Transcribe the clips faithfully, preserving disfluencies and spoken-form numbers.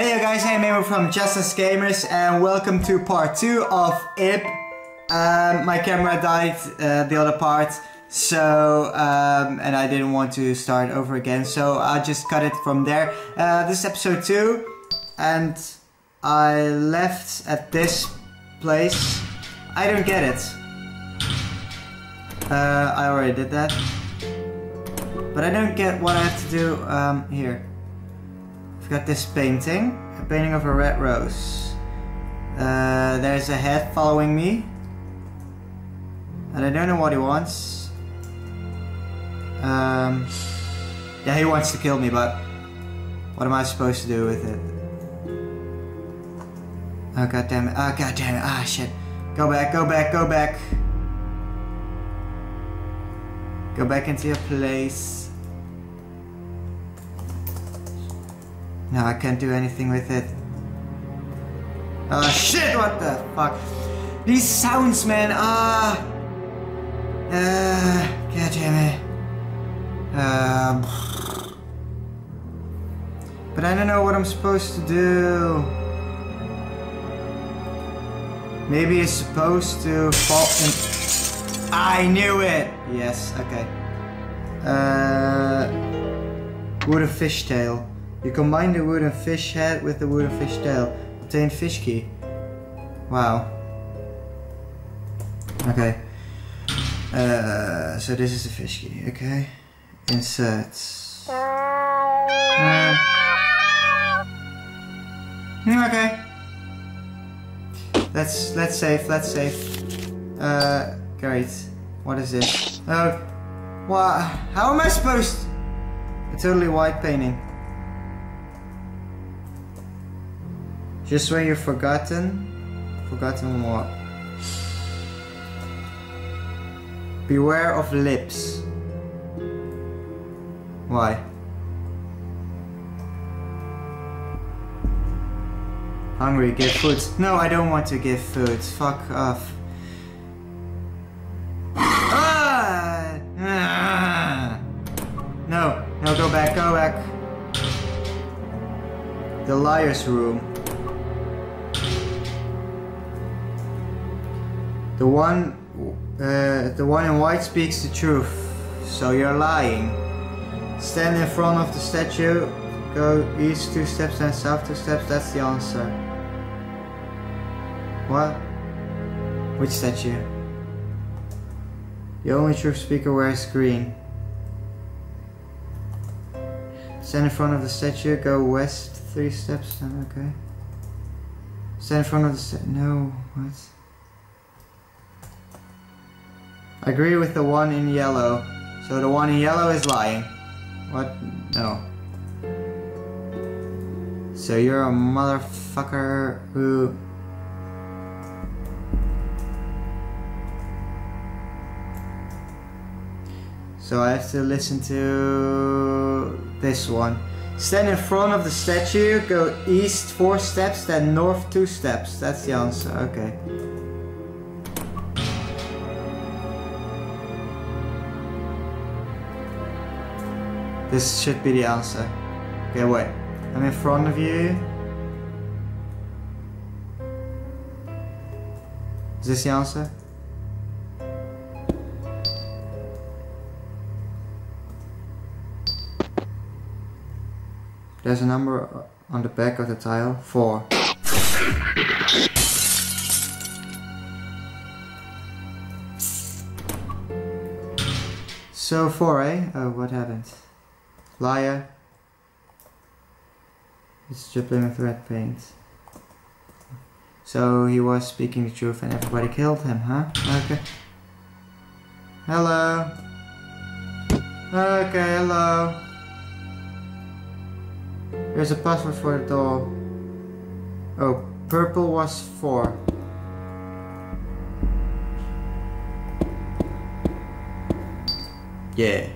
Hey you guys, I'm Mimo from JustUsGamerz and welcome to part two of Ib. Um, my camera died, uh, the other part, so um, and I didn't want to start over again, so I just cut it from there. Uh, this is episode two and I left at this place. I don't get it. Uh, I already did that. But I don't get what I have to do um, here. I've got this painting, a painting of a red rose. Uh, there's a head following me. And I don't know what he wants. Um, yeah, he wants to kill me, but what am I supposed to do with it? Oh, god damn it. Oh, god damn it. Ah, shit. Go back, go back, go back. Go back into your place. No, I can't do anything with it. Oh shit, what the fuck? These sounds, man, ah! Uh, god damn it. Um, but I don't know what I'm supposed to do. Maybe it's supposed to fall in. I knew it! Yes, okay. Uh, wooden fish tail. You combine the wooden fish head with the wooden fish tail. Obtain fish key. Wow. Okay. Uh, so this is the fish key, okay? Insert. Uh, okay. Let's, let's save, let's save. Uh, Great. What is this? Oh, what? How am I supposed to? A totally white painting. Just when you're forgotten. Forgotten what? Beware of lips. Why? Hungry, give food. No, I don't want to give food. Fuck off. No, no, go back, go back. The liar's room. The one, uh, the one in white speaks the truth, so you're lying. Stand in front of the statue, go east two steps and south two steps, that's the answer. What? Which statue? The only truth speaker wears green. Stand in front of the statue, go west three steps, okay. Stand in front of the statue, no, what? I agree with the one in yellow. So the one in yellow is lying. What? No. So you're a motherfucker who... So I have to listen to this one. Stand in front of the statue, go east four steps, then north two steps. That's the answer, okay. This should be the answer. Okay, wait. I'm in front of you. Is this the answer? There's a number on the back of the tile, four. So four, eh? Oh, what happened? Liar. It's stripling with red paint. So he was speaking the truth and everybody killed him, huh? Okay. Hello. Okay, hello. There's a password for the door. Oh, purple was four. Yeah.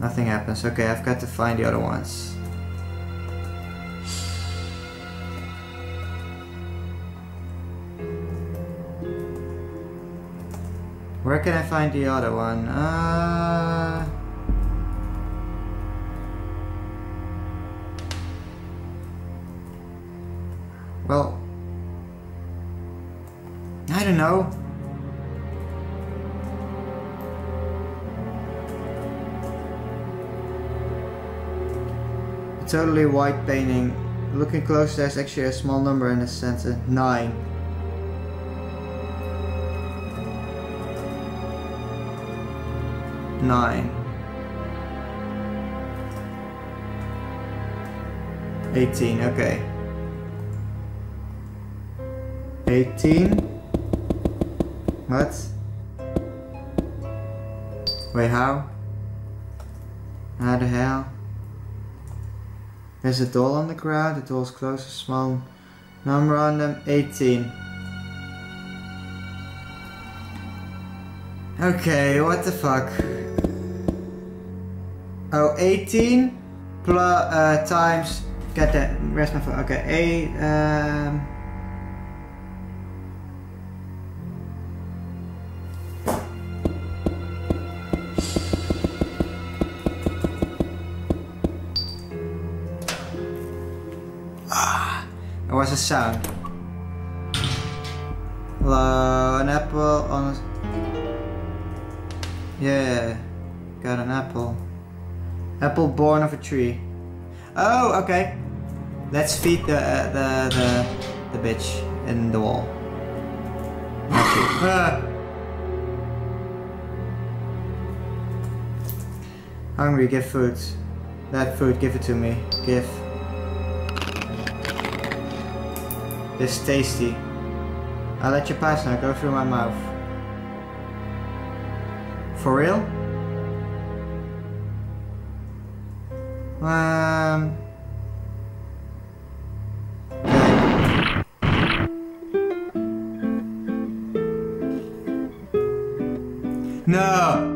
Nothing happens. Okay, I've got to find the other ones. Where can I find the other one? Uh... Well, I don't know. A totally white painting. Looking close, there's actually a small number in the center, nine. Nine. Eighteen, okay. Eighteen? What? Wait, how? How the hell? There's a doll on the ground, the doll's close, a small number on them, eighteen. Okay, what the fuck? Oh, eighteen plus, uh, times, get that, rest my phone, okay, eight, um... There was a sound. Hello, an apple on a... Yeah, got an apple. Apple born of a tree. Oh, okay. Let's feed the uh, the, the the bitch in the wall. Ah. Hungry, give food. That food, give it to me. Give. This is tasty. I'll let you pass now, go through my mouth. For real? Um... No!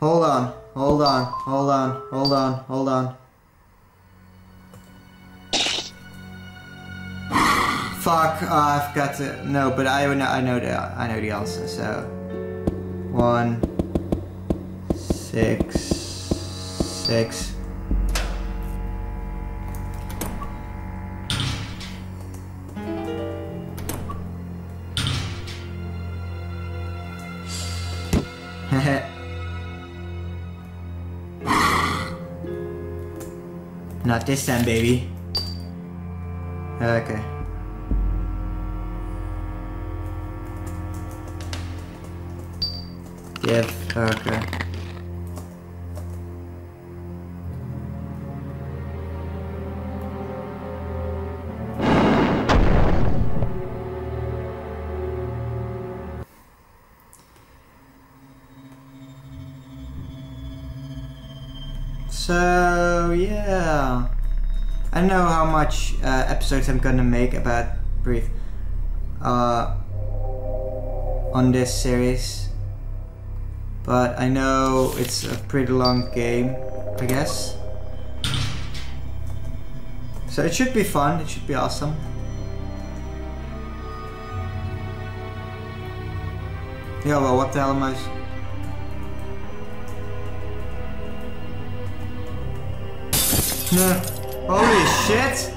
Hold on, hold on, hold on, hold on, hold on. Fuck! Oh, I've got to no, but I know I know the I know the answer. So one, six, six. Not this time, baby. Okay. Give, okay. So, yeah. I know how much uh, episodes I'm gonna make about Breathe uh, on this series. But I know it's a pretty long game, I guess. So it should be fun, it should be awesome. Yeah, well, what the hell am I... No. Holy shit!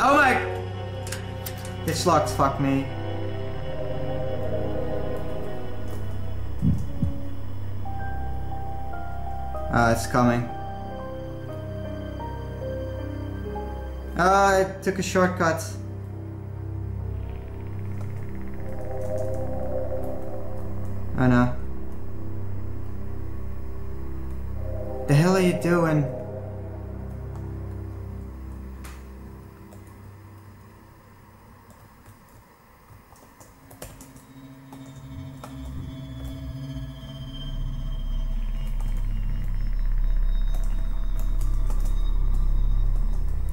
Oh my... It's locked, fuck me. Uh, it's coming. Uh, I took a shortcut. Oh no. The hell are you doing?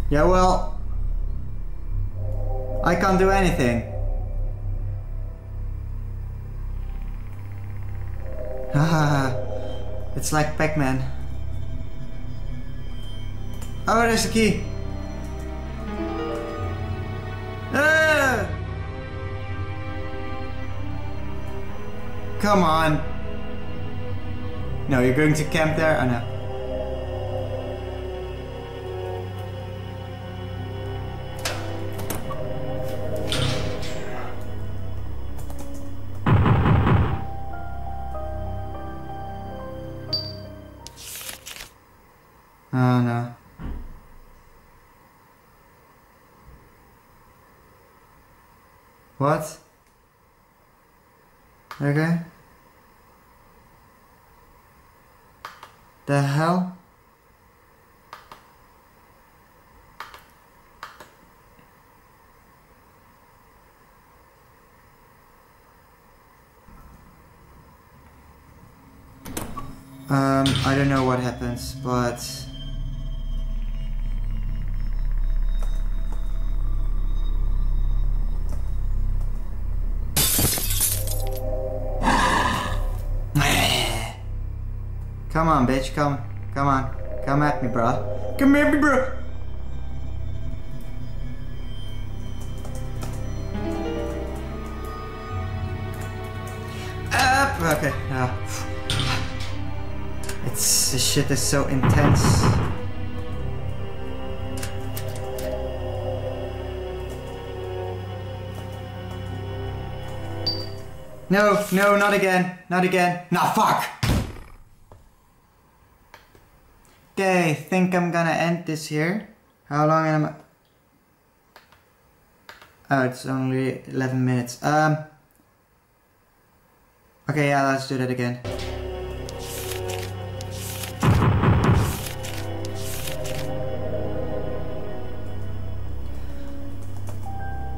Yeah, well, I can't do anything. It's like Pac-Man. Oh, there's a key. Ah! Come on. No, you're going to camp there? Oh no. What? Okay. The hell? Um, I don't know what happens, but... Come on, bitch, come, come on, come at me, bruh. Come at me, bruh! Up! Okay, uh. It's, this shit is so intense. No, no, not again, not again. Nah, fuck! Okay, think I'm gonna end this here. How long am I? Oh, it's only eleven minutes. Um. Okay, yeah, let's do that again.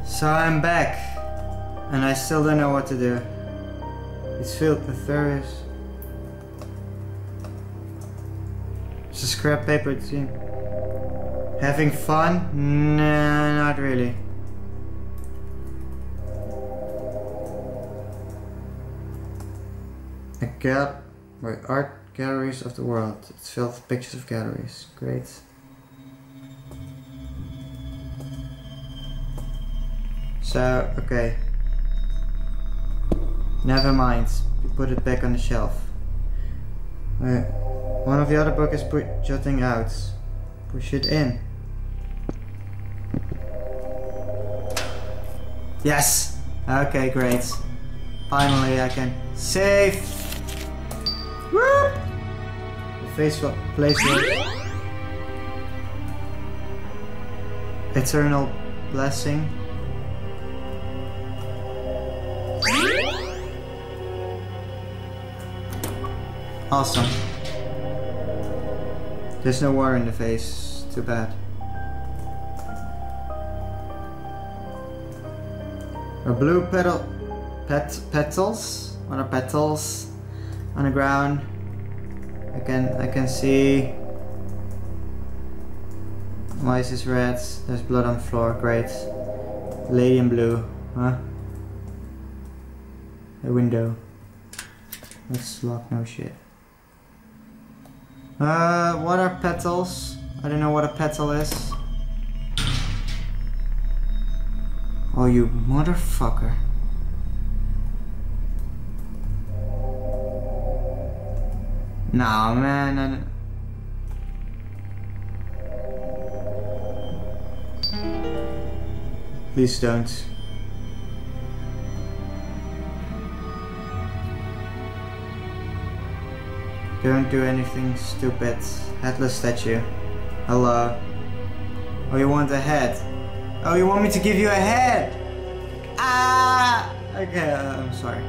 So I'm back, and I still don't know what to do. It's filled with various. It's a scrap paper team. Having fun? No, not really. A gal wait, art galleries of the world. It's filled with pictures of galleries. Great. So, okay. Never mind. We put it back on the shelf. Wait. One of the other book is put jutting out. Push it in. Yes! Okay, great. Finally I can save! Woo! The face will place Eternal Blessing. Awesome. There's no war in the face. Too bad. A blue petal, pet petals. What are petals on the ground? I can I can see. Why is this red? There's blood on the floor. Great. Lady in blue, huh? A window. Let's lock. No shit. Uh, what are petals? I don't know what a petal is. Oh, you motherfucker. Nah, man. I don't... Please don't. Don't do anything stupid. Headless statue. Hello. Oh, you want a head? Oh, you want me to give you a head? Ah! Okay, uh, I'm sorry.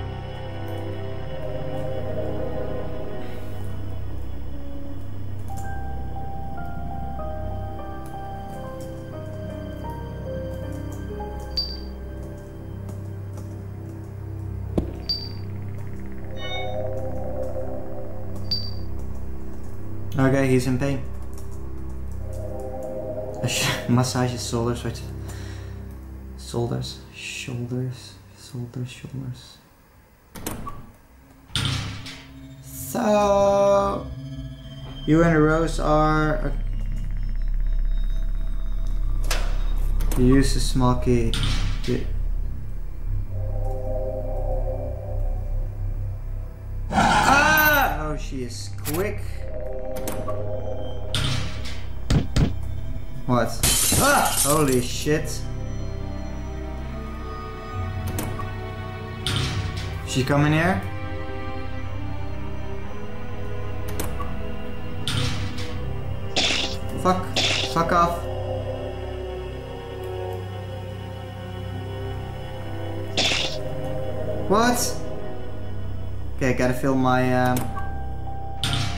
Okay, he's in pain. Massage his shoulders, right? Shoulders, shoulders, shoulders, shoulders. So, you and Rose are. You use the small key. You ah! Oh, she is quick. What? Ah! Holy shit. She coming here? Fuck. Fuck off. What? Okay, I gotta fill my um,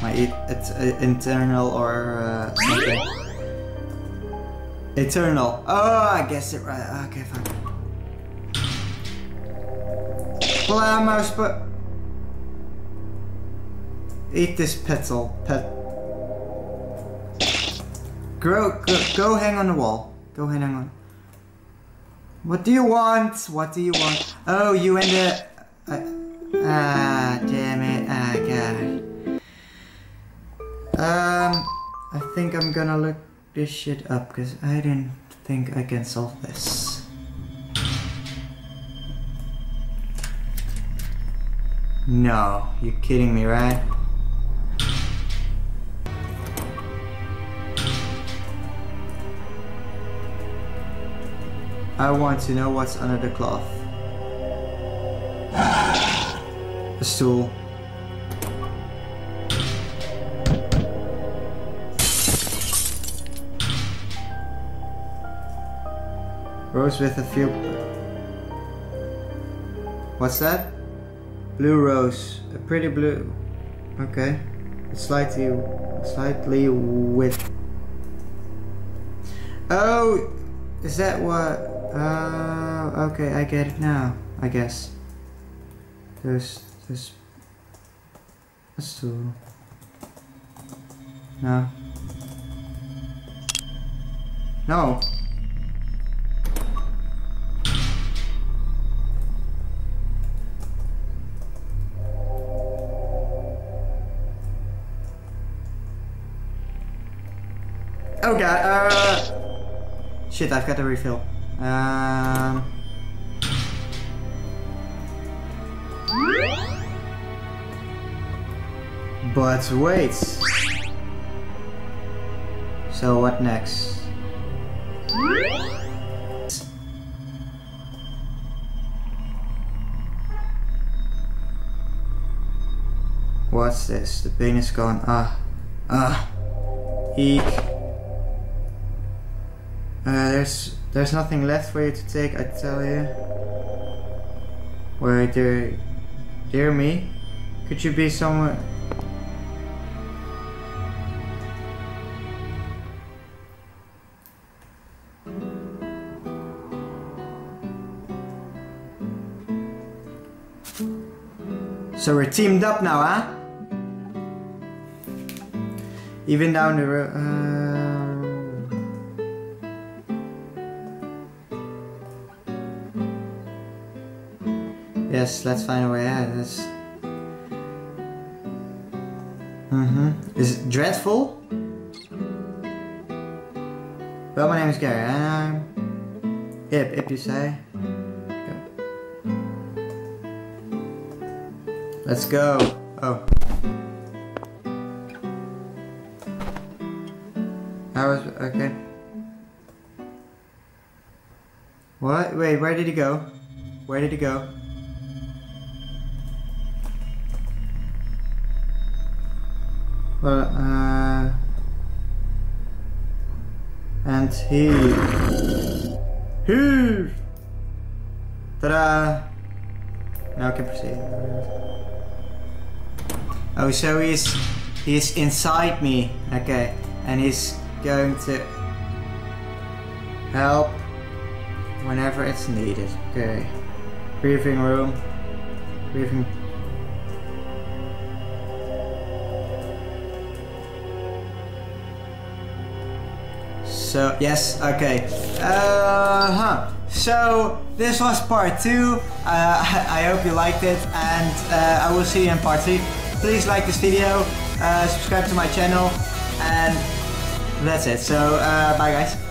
my it, it, uh, internal or uh, something. Eternal. Oh, I guess it right. Okay, fine. Well, I'm uh, supposed eat this petal. Pet. Grow. Go, go hang on the wall. Go hang on. What do you want? What do you want? Oh, you and the. Uh, ah, damn it. Ah, God. Um, I think I'm gonna look this shit up because I didn't think I can solve this. No, you're kidding me, right? I want to know what's under the cloth. A stool. Rose with a few... What's that? Blue rose. A pretty blue... Okay. It's slightly... Slightly with... Oh! Is that what... Uh, okay, I get it now, I guess. There's, there's... A stool. No. No! Oh God, uh... Shit, I've got to refill. Um. But wait. So what next? What's this? The pain is gone. Ah, ah. Eek. Uh, there's. There's nothing left for you to take, I tell you. Wait, dear, dear me, could you be somewhere? So we're teamed up now, huh? Even down the road. Uh... Yes, let's find a way out of this. Mm-hmm. Is it dreadful? Well, my name is Garry and I'm... Ib, Ib you say? Go. Let's go! Oh. I was... okay. What? Wait, where did he go? Where did he go? Well, uh... And he... Here! Ta-da! Now I can proceed. Oh, so he's... He's inside me. Okay. And he's going to... Help. Whenever it's needed. Okay. Briefing room. Briefing... So, yes, okay. Uh huh. So, this was part two. Uh, I hope you liked it, and uh, I will see you in part three. Please like this video, uh, subscribe to my channel, and that's it. So, uh, bye guys.